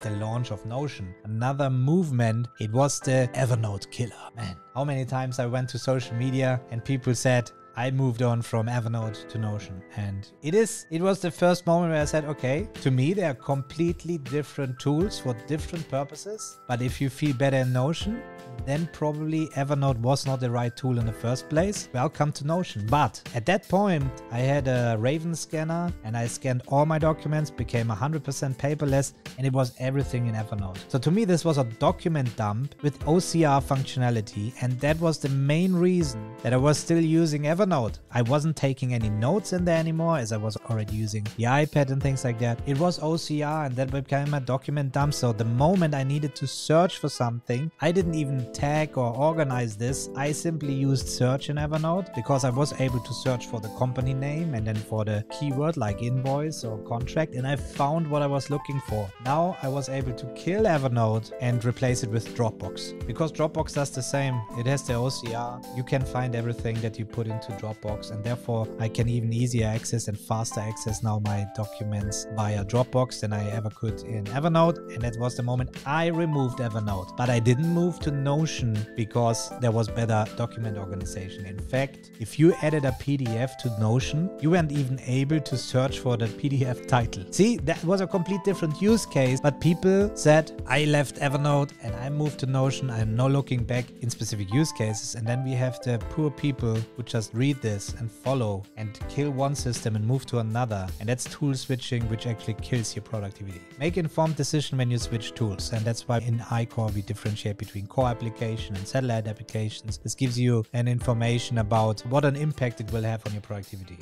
the launch of Notion. Another movement. It was the Evernote killer. Man, how many times I went to social media and people said, I moved on from Evernote to Notion, and it was the first moment where I said, okay, to me, they are completely different tools for different purposes. But if you feel better in Notion, then probably Evernote was not the right tool in the first place. Welcome to Notion. But at that point, I had a Raven scanner and I scanned all my documents, became 100% paperless, and it was everything in Evernote. So to me, this was a document dump with OCR functionality. And that was the main reason that I was still using Evernote. I wasn't taking any notes in there anymore, as I was already using the iPad and things like that. It was OCR, and that became a document dump. So the moment I needed to search for something, I didn't even tag or organize this. I simply used search in Evernote because I was able to search for the company name and then for the keyword like invoice or contract, and I found what I was looking for. Now I was able to kill Evernote and replace it with Dropbox, because Dropbox does the same. It has the OCR. You can find everything that you put into Dropbox, and therefore I can even easier access and faster access now my documents via Dropbox than I ever could in Evernote. And that was the moment I removed Evernote. But I didn't move to Notion because there was better document organization. In fact, if you added a PDF to Notion, you weren't even able to search for the PDF title. See, that was a complete different use case, but people said, I left Evernote and I moved to Notion. I'm not looking back in specific use cases. And then we have the poor people who just read this and follow and kill one system and move to another. And that's tool switching, which actually kills your productivity. Make informed decision when you switch tools. And that's why in iCore, we differentiate between core application and satellite applications. This gives you an information about what an impact it will have on your productivity.